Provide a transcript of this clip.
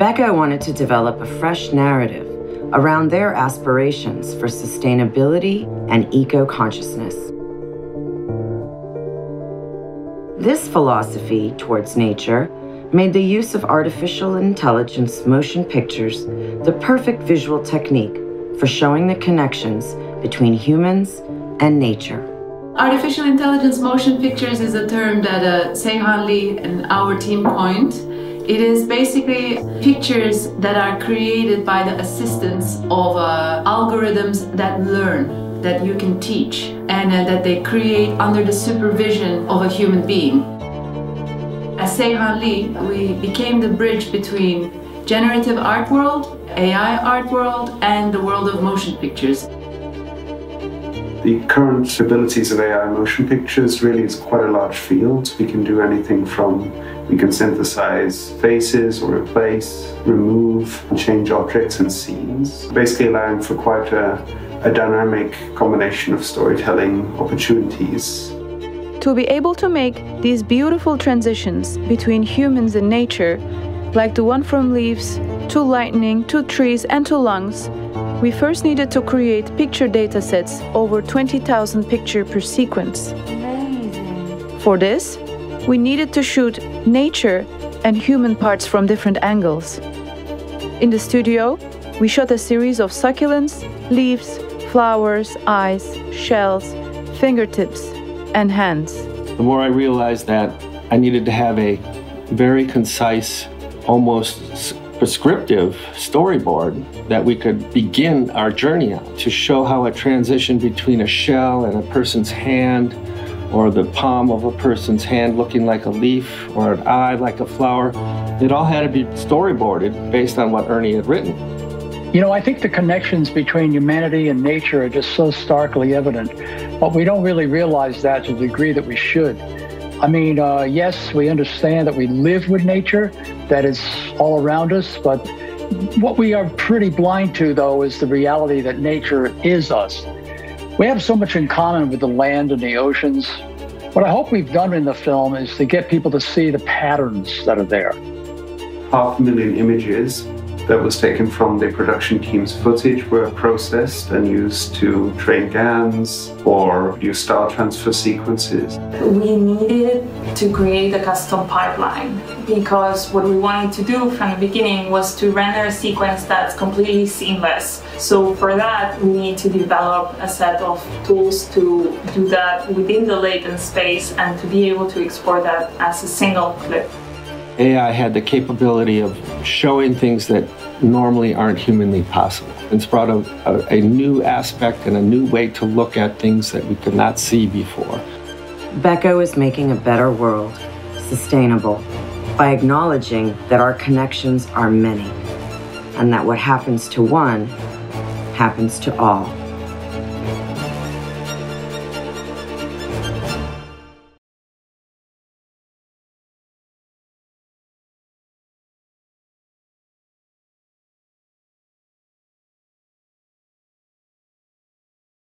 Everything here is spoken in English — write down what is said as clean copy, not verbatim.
Beko wanted to develop a fresh narrative around their aspirations for sustainability and eco-consciousness. This philosophy towards nature made the use of artificial intelligence motion pictures the perfect visual technique for showing the connections between humans and nature. Artificial intelligence motion pictures is a term that Seyhan Lee and our team coined. It is basically pictures that are created by the assistance of algorithms that learn, that you can teach, and that they create under the supervision of a human being. At Seyhan Lee, we became the bridge between generative art world, AI art world, and the world of motion pictures. The current abilities of AI motion pictures really is quite a large field. We can do anything from, we can synthesize faces or replace, remove, and change objects and scenes, basically allowing for quite a dynamic combination of storytelling opportunities. To be able to make these beautiful transitions between humans and nature, like the one from leaves to lightning to trees and to lungs, we first needed to create picture datasets over 20,000 pictures per sequence. Amazing. For this, we needed to shoot nature and human parts from different angles. In the studio, we shot a series of succulents, leaves, flowers, eyes, shells, fingertips, and hands. The more I realized that I needed to have a very concise, almost prescriptive storyboard that we could begin our journey on, to show how a transition between a shell and a person's hand, or the palm of a person's hand looking like a leaf, or an eye like a flower, it all had to be storyboarded based on what Ernie had written. You know, I think the connections between humanity and nature are just so starkly evident, but we don't really realize that to the degree that we should. I mean, yes, we understand that we live with nature, that it's all around us, but what we are pretty blind to, though, is the reality that nature is us. We have so much in common with the land and the oceans. What I hope we've done in the film is to get people to see the patterns that are there. 500,000 images that was taken from the production team's footage were processed and used to train GANs or do style transfer sequences. We needed to create a custom pipeline because what we wanted to do from the beginning was to render a sequence that's completely seamless. So for that, we need to develop a set of tools to do that within the latent space and to be able to export that as a single clip. AI had the capability of showing things that normally aren't humanly possible. It's brought a new aspect and a new way to look at things that we could not see before. Beko is making a better world sustainable by acknowledging that our connections are many and that what happens to one happens to all.